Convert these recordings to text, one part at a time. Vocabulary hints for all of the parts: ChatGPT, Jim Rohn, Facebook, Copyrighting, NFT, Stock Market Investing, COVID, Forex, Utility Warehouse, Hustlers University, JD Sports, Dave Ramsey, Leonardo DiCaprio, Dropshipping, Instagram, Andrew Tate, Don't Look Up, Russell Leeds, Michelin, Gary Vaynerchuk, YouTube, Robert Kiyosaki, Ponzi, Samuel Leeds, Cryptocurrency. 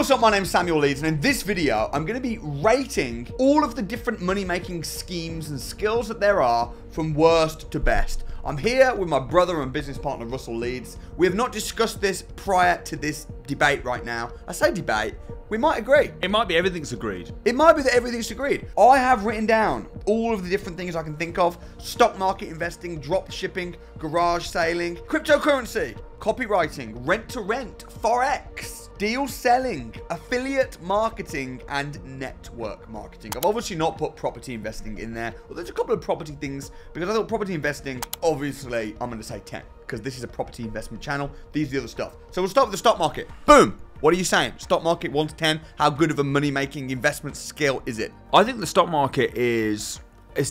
what's up? My name's Samuel Leeds, and in this video, I'm going to be rating all of the different money-making schemes and skills that there are from worst to best. I'm here with my brother and business partner, Russell Leeds. We have not discussed this prior to this debate right now. I say debate, we might agree. It might be everything's agreed. It might be that everything's agreed. I have written down all of the different things I can think of. Stock market investing, dropshipping, garage selling, cryptocurrency, copywriting, rent-to-rent, forex, deal selling, affiliate marketing, and network marketing. I've obviously not put property investing in there. Well, there's a couple of property things because I thought property investing, obviously, I'm going to say 10 because this is a property investment channel. These are the other stuff. So we'll start with the stock market. Boom. What are you saying? Stock market 1 to 10. How good of a money-making investment skill is it? I think the stock market is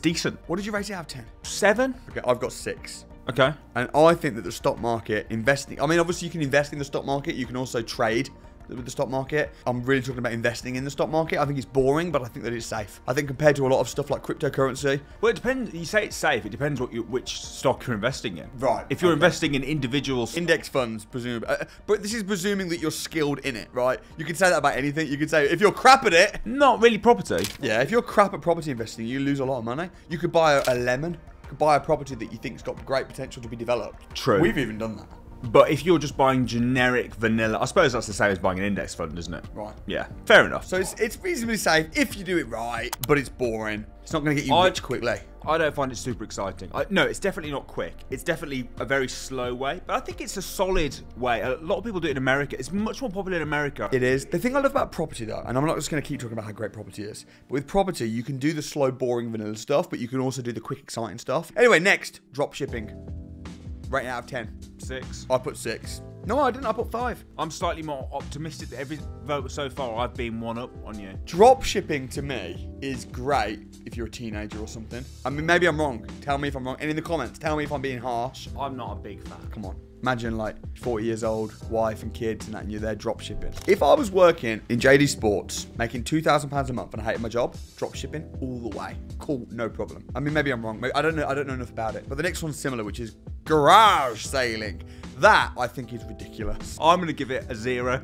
decent. What did you rate it out of 10? 7? Okay, I've got 6. Okay. And I think that the stock market investing, I mean, obviously you can invest in the stock market. You can also trade with the stock market. I'm really talking about investing in the stock market. I think it's boring, but I think that it's safe. I think compared to a lot of stuff like cryptocurrency. Well, it depends. You say it's safe. It depends what which stock you're investing in. Right. If you're investing in individual index funds, presumably. But this is presuming that you're skilled in it, right? You can say that about anything. You could say if you're crap at it. Not really property. Yeah. If you're crap at property investing, you lose a lot of money. You could buy a lemon. You could buy a property that you think's got great potential to be developed. True. We've even done that. But if you're just buying generic vanilla, I suppose that's the same as buying an index fund, isn't it? Right. Yeah, fair enough. So it's reasonably safe if you do it right, but it's boring. It's not going to get you rich quickly. I don't find it super exciting. No, it's definitely not quick. It's definitely a very slow way, but I think it's a solid way. A lot of people do it in America. It's much more popular in America. It is. The thing I love about property, though, and I'm not just going to keep talking about how great property is, but with property, you can do the slow, boring, vanilla stuff, but you can also do the quick, exciting stuff. Anyway, next, drop shipping. Rating out of 10. 6. I put 6. No, I didn't. I put 5. I'm slightly more optimistic that every vote so far I've been one up on you. Drop shipping to me is great if you're a teenager or something. I mean, maybe I'm wrong. Tell me if I'm wrong. And in the comments, tell me if I'm being harsh. I'm not a big fan. Come on. Imagine like 40 years old, wife and kids and that, and you're there drop shipping. If I was working in JD Sports, making £2,000 a month and I hated my job, drop shipping all the way. Cool, no problem. I mean, maybe I'm wrong. Maybe, I don't know enough about it. But the next one's similar, which is garage selling. That I think is ridiculous. I'm gonna give it a 0.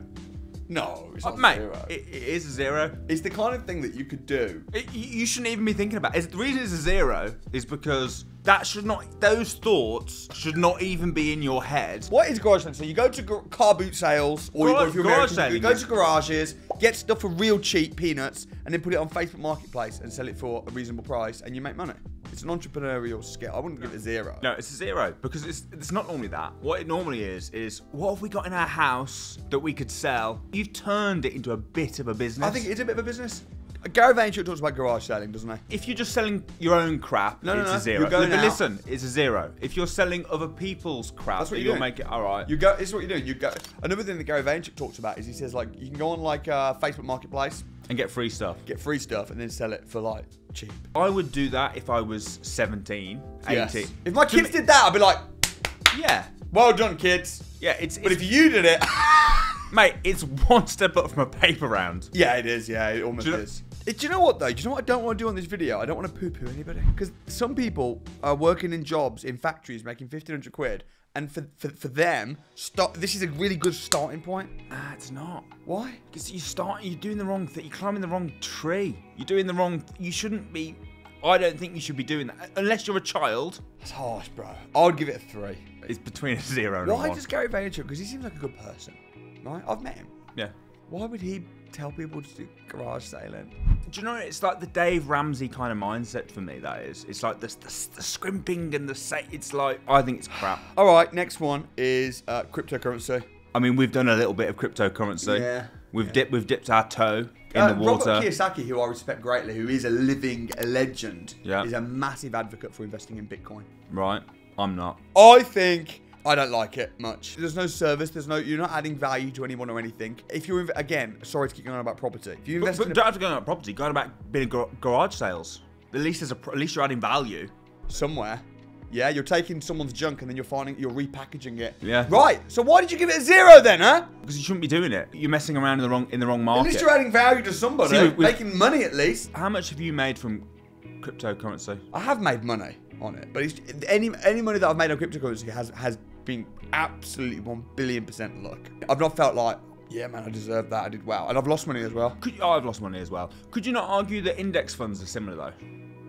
No, it's not mate, zero. It is a 0. It's the kind of thing that you could do. You shouldn't even be thinking about it. The reason it's a 0 is because that should not, those thoughts should not even be in your head. What is garage selling? So you go to car boot sales, or you go to garages, get stuff for real cheap peanuts, and then put it on Facebook Marketplace and sell it for a reasonable price, and you make money. It's an entrepreneurial skill. I wouldn't give it a 0. No, it's a 0 because it's not normally that. What it normally is what have we got in our house that we could sell? You've turned it into a bit of a business. I think it is a bit of a business. Gary Vaynerchuk talks about garage selling, doesn't he? If you're just selling your own crap, no, it's a 0. You're going out. Listen, it's a 0. If you're selling other people's crap, that's what you're doing. Make it all right. You go. This is what you're doing. You go. Another thing that Gary Vaynerchuk talks about is he says like you can go on like Facebook Marketplace and get free stuff. Get free stuff and then sell it for like cheap. I would do that if I was 17, 18. Yes. If my kids did that, I'd be like, yeah, well done, kids. Yeah, but if you did it, mate, it's one step up from a paper round. Yeah, it is. Yeah, it almost is. Do you know what, though? Do you know what I don't want to do on this video? I don't want to poo-poo anybody. Because some people are working in jobs in factories making 1,500 quid. And for them, this is a really good starting point. It's not. Why? Because you're doing the wrong thing. You're climbing the wrong tree. You're doing the wrong, you shouldn't be, I don't think you should be doing that. Unless you're a child. That's harsh, bro. I would give it a 3. It's between a 0 and a 1. Why does Gary Vaynerchuk? Because he seems like a good person, right? I've met him. Yeah. Why would he tell people to do garage selling? Do you know, it's like the Dave Ramsey kind of mindset for me, that is. It's like the scrimping and it's like, I think it's crap. All right, next one is cryptocurrency. I mean, we've done a little bit of cryptocurrency. Yeah. We've dipped our toe in the water. Robert Kiyosaki, who I respect greatly, who is a living legend, is a massive advocate for investing in Bitcoin. Right, I'm not. I think I don't like it much. There's no service. There's no, you're not adding value to anyone or anything. If you're, again, sorry to keep going on about property. If you invest but don't have to go on about property. Go on about being garage sales. At least you're adding value. Somewhere. Yeah, you're taking someone's junk and then you're repackaging it. Yeah. Right. So why did you give it a 0 then, huh? Because you shouldn't be doing it. You're messing around in the wrong market. At least you're adding value to somebody. See, making money at least. How much have you made from cryptocurrency? I have made money on it, but it's, any money that I've made on cryptocurrency has been absolutely 1 billion % luck. I've not felt like, yeah, man, I deserve that. I did well. And I've lost money as well. I've lost money as well. Could you not argue that index funds are similar, though?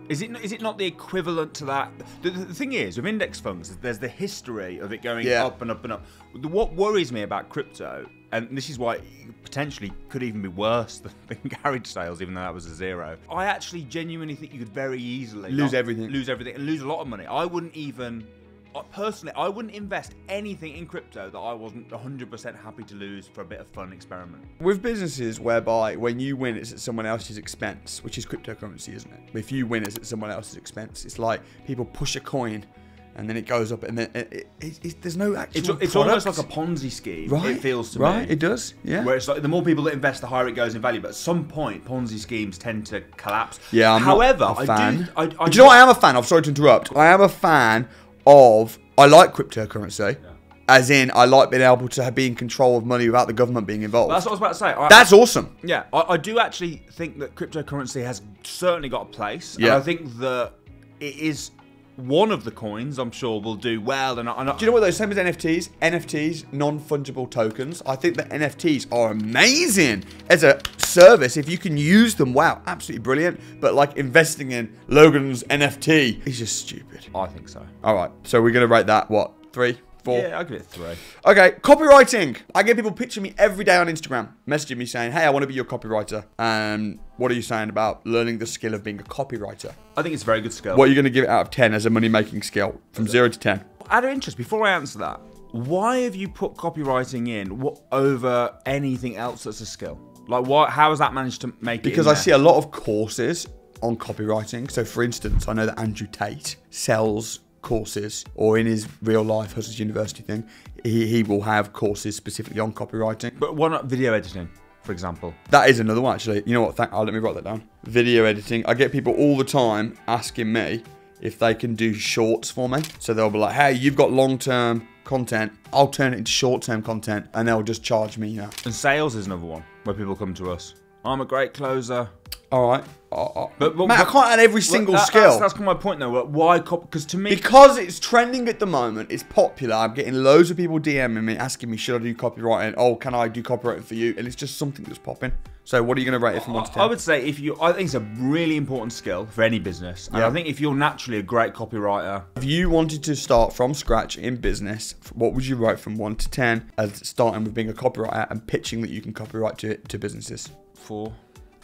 Is it not the equivalent to that? The thing is, with index funds, there's the history of it going up and up and up. What worries me about crypto, and this is why it potentially could even be worse than garage sales, even though that was a zero, I actually genuinely think you could very easily lose everything and lose a lot of money. I wouldn't even... Personally, I wouldn't invest anything in crypto that I wasn't 100% happy to lose for a bit of fun experiment. With businesses whereby when you win, it's at someone else's expense, which is cryptocurrency, isn't it? If you win, it's at someone else's expense. It's like people push a coin and then it goes up and then there's no actual product. It's almost like a Ponzi scheme, right? It feels to me. Right, it does, yeah. Where it's like the more people that invest, the higher it goes in value. But at some point, Ponzi schemes tend to collapse. Yeah, I'm not a fan. Do you know what I am a fan of? Sorry to interrupt. I am a fan of, I like cryptocurrency, as in I like being able to be in control of money without the government being involved. That's what I was about to say. That's awesome. Yeah, I do actually think that cryptocurrency has certainly got a place. Yeah. And I think that it is one of the coins I'm sure will do well. And do you know what, though? Same as NFTs. NFTs, non-fungible tokens. I think that NFTs are amazing as a service. If you can use them, wow, absolutely brilliant. But like investing in Logan's NFT is just stupid. I think so. All right. So we're going to rate that, what, 3, 4? Yeah, I'll give it 3. Okay. Copywriting. I get people pitching me every day on Instagram, messaging me saying, hey, I want to be your copywriter. What are you saying about learning the skill of being a copywriter? I think it's a very good skill. What are you going to give it out of 10 as a money-making skill from 0 to 10? Out of interest, before I answer that, why have you put copywriting in over anything else that's a skill? Like, how has that managed to make it? Because I see a lot of courses on copywriting. So, for instance, I know that Andrew Tate sells courses, or in his real life Hustlers University thing, he will have courses specifically on copywriting. But why not video editing, for example? That is another one, actually. You know what? Let me write that down. Video editing. I get people all the time asking me if they can do shorts for me. So they'll be like, hey, you've got long-term content. I'll turn it into short-term content, and they'll just charge me, you know. And sales is another one where people come to us. I'm a great closer. All right. But Matt, I can't add every single skill. That's my point, though. Why? Because to me... Because it's trending at the moment. It's popular. I'm getting loads of people DMing me, asking me, should I do copywriting? Oh, can I do copywriting for you? And it's just something that's popping. So what are you going to rate it from 1 to 10? I would say I think it's a really important skill for any business. And I think if you're naturally a great copywriter... If you wanted to start from scratch in business, what would you rate from 1 to 10 as starting with being a copywriter and pitching that you can copyright to businesses? 4.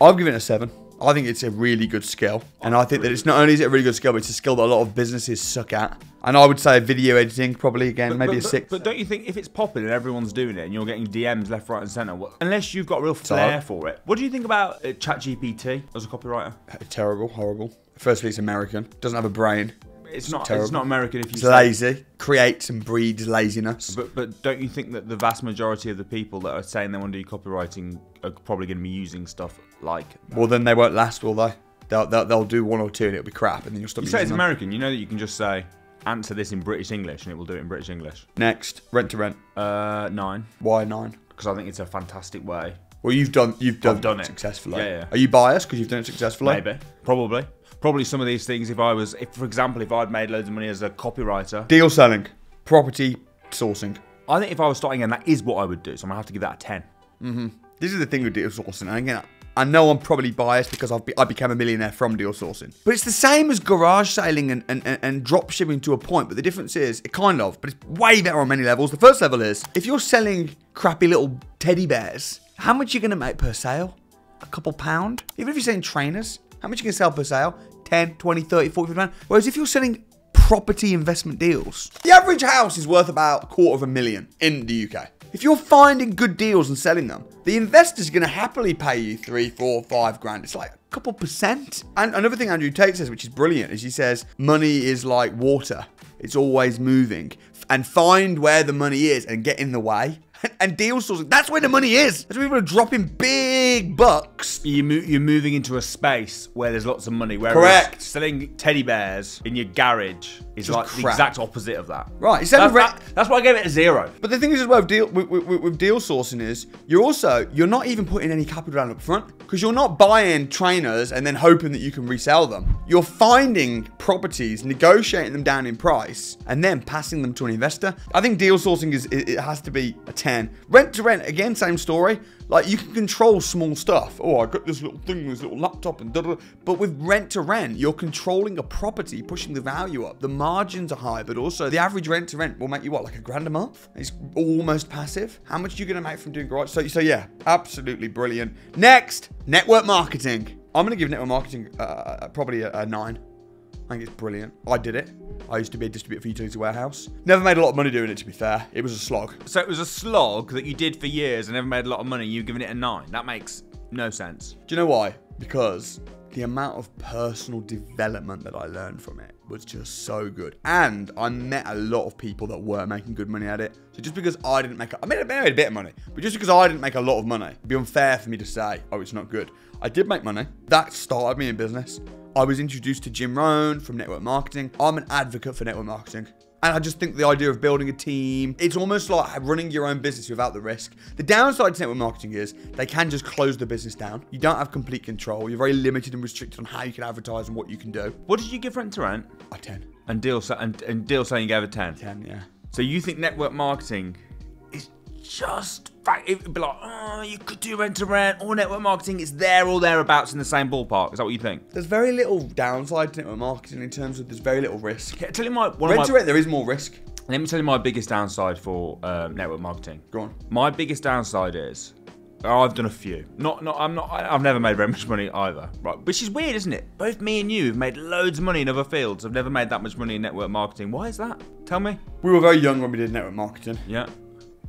I've given it a 7. I think it's a really good skill. And I think that it's not only is it a really good skill, but it's a skill that a lot of businesses suck at. And I would say video editing, probably, again, maybe a 6. But don't you think if it's popping and everyone's doing it and you're getting DMs left, right, and centre, unless you've got a real flair for it. What do you think about ChatGPT as a copywriter? Terrible, horrible. Firstly, it's American. Doesn't have a brain. It's not American if you say. It's lazy. Creates and breeds laziness. But don't you think that the vast majority of the people that are saying they want to do copywriting are probably going to be using stuff like that? Well, then they won't last, will they? They'll do 1 or 2 and it'll be crap, and then you'll stop using them. You say it's American. You know that you can just say, answer this in British English, and it will do it in British English. Next, rent to rent. 9. Why 9? Because I think it's a fantastic way. Well, you've done it successfully. Yeah. Are you biased because you've done it successfully? Maybe. Probably some of these things, for example, if I'd made loads of money as a copywriter. Deal selling, property sourcing. I think if I was starting again, that is what I would do. So I'm going to have to give that a 10. Mm-hmm. This is the thing with deal sourcing. And again, I know I'm probably biased because I became a millionaire from deal sourcing. But it's the same as garage selling and dropshipping to a point. But the difference is, but it's way better on many levels. The first level is, if you're selling crappy little teddy bears, how much are you going to make per sale? A couple pound? Even if you're selling trainers, how much you can sell per sale? 10, 20, 30, 40 grand. Whereas if you're selling property investment deals, the average house is worth about $250,000 in the UK. If you're finding good deals and selling them, the investors are going to happily pay you 3, 4, 5 grand. It's like a couple %. And another thing Andrew Tate says, which is brilliant, is he says, money is like water. It's always moving. And find where the money is and get in the way. And deal sourcing, that's where the money is. That's where people are dropping big bucks. You're moving into a space where there's lots of money. Correct. Selling teddy bears in your garage is just like crap. The exact opposite of that. Right. That's why I gave it a 0. But the thing is as well with deal sourcing is you're not even putting any capital down up front because you're not buying trainers and then hoping that you can resell them. You're finding properties, negotiating them down in price, and then passing them to an investor. I think deal sourcing it has to be a 10. can. Rent to rent, again, same story. Like, you can control small stuff. Oh, I got this little thing, this little laptop, and da da. But with rent to rent, you're controlling a property, pushing the value up. The margins are high, but also the average rent to rent will make you what, like $1,000 a month? It's almost passive. How much are you gonna make from doing garage? So yeah, absolutely brilliant. Next, network marketing. I'm gonna give network marketing probably a 9. I think it's brilliant. I did it. I used to be a distributor for Utility Warehouse. Never made a lot of money doing it, to be fair. It was a slog. So it was a slog that you did for years and never made a lot of money. You've given it a 9. That makes no sense. Do you know why? Because the amount of personal development that I learned from it was just so good. And I met a lot of people that were making good money at it. So just because I didn't make, I made a bit of money, but just because I didn't make a lot of money, it'd be unfair for me to say, oh, it's not good. I did make money. That started me in business. I was introduced to Jim Rohn from network marketing. I'm an advocate for network marketing. And I just think the idea of building a team, it's almost like running your own business without the risk. The downside to network marketing is they can just close the business down. You don't have complete control. You're very limited and restricted on how you can advertise and what you can do. What did you give rent to rent? A 10. And deal selling gave a 10? 10, yeah. So you think network marketing is just, it'd be like, oh, you could do rent to rent or network marketing. It's there or thereabouts in the same ballpark. Is that what you think? There's very little downside to network marketing in terms of there's very little risk. Yeah, tell you my rent to rent, there is more risk. Let me tell you my biggest downside for network marketing. Go on. My biggest downside is I've done a few. I've never made very much money either. Right, which is weird, isn't it? Both me and you have made loads of money in other fields. I've never made that much money in network marketing. Why is that? Tell me. We were very young when we did network marketing. Yeah.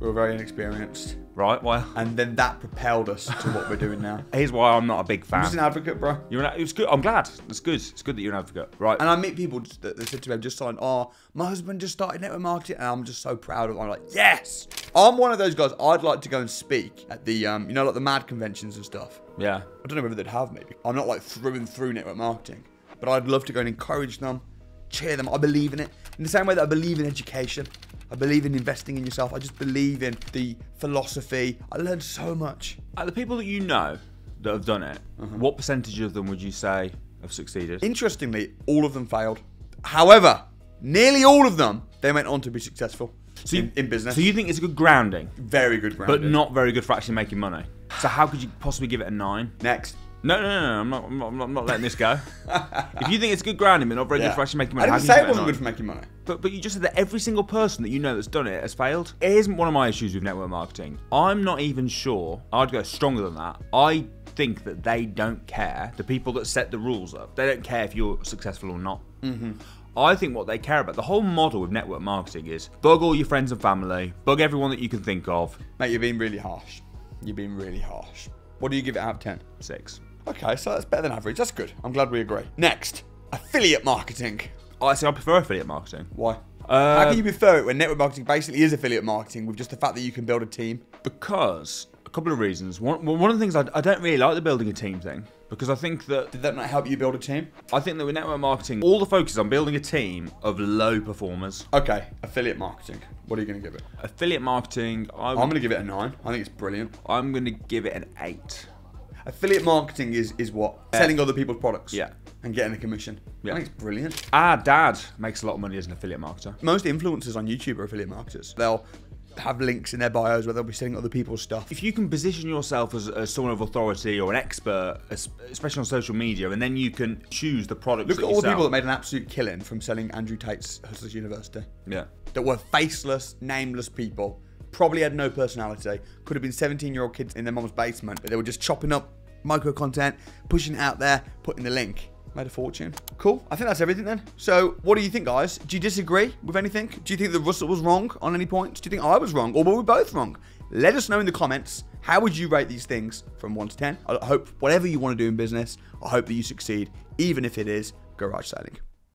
We were very inexperienced. Right, well. And then that propelled us to what we're doing now. Here's why I'm not a big fan. I'm just an advocate, bro. It's good. I'm glad. It's good. It's good that you're an advocate. Right. And I meet people that they said to me, I've just signed, oh, my husband just started network marketing and I'm just so proud of it. I'm like, yes. I'm one of those guys. I'd like to go and speak at the, you know, like the mad conventions and stuff. Yeah. I don't know whether they'd have me. I'm not like through and through network marketing, but I'd love to go and encourage them, cheer them. I believe in it. In the same way that I believe in education. I believe in investing in yourself. I just believe in the philosophy. I learned so much. The people that you know that have done it, what percentage of them would you say have succeeded? Interestingly, all of them failed. However, nearly all of them, they went on to be successful in business. So you think it's a good grounding? Very good grounding. But not very good for actually making money. So how could you possibly give it a 9? Next. No, I'm not letting this go. If you think it's good grounding, but not very good for actually making money. I didn't say it wasn't good for making money. But you just said that every single person that you know that's done it has failed. It isn't one of my issues with network marketing. I'm not even sure. I'd go stronger than that. I think that they don't care. The people that set the rules up, they don't care if you're successful or not. I think what they care about, the whole model with network marketing is bug all your friends and family, bug everyone that you can think of. Mate, you're being really harsh. You're being really harsh. What do you give it out of 10? 6. Okay, so that's better than average. That's good. I'm glad we agree. Next, affiliate marketing. I say I prefer affiliate marketing. Why? How can you prefer it when network marketing basically is affiliate marketing with just the fact that you can build a team? Because a couple of reasons. One of the things I don't really like the building a team thing. Because I think that... Did that not help you build a team? I think that with network marketing, all the focus is on building a team of low performers. Okay, affiliate marketing. What are you going to give it? Affiliate marketing... I'm going to give it a 9. I think it's brilliant. I'm going to give it an 8. Affiliate marketing is what? Selling other people's products. Yeah. And getting a commission. Yeah. I think it's brilliant. Our dad makes a lot of money as an affiliate marketer. Most influencers on YouTube are affiliate marketers. They'll have links in their bios where they'll be selling other people's stuff. If you can position yourself as someone of authority or an expert, especially on social media, and then you can choose the products that you sell. Look at all the people that made an absolute killing from selling Andrew Tate's Hustlers University. Yeah. That were faceless, nameless people. Probably had no personality, could have been 17-year-old kids in their mom's basement, but they were just chopping up micro content, pushing it out there, putting the link. Made a fortune. Cool, I think that's everything then. So what do you think, guys? Do you disagree with anything? Do you think that Russell was wrong on any points? Do you think I was wrong, or were we both wrong? Let us know in the comments. How would you rate these things from 1 to 10? I hope whatever you want to do in business, I hope that you succeed, even if it is garage selling.